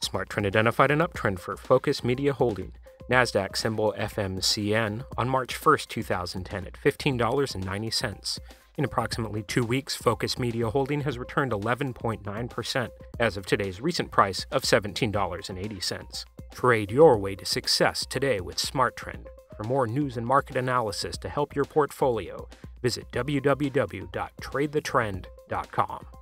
SmartTrend identified an uptrend for Focus Media Holding, NASDAQ symbol FMCN, on March 1, 2010 at $15.90. In approximately 2 weeks, Focus Media Holding has returned 11.9% as of today's recent price of $17.80. Trade your way to success today with SmartTrend. For more news and market analysis to help your portfolio, visit www.tradethetrend.com.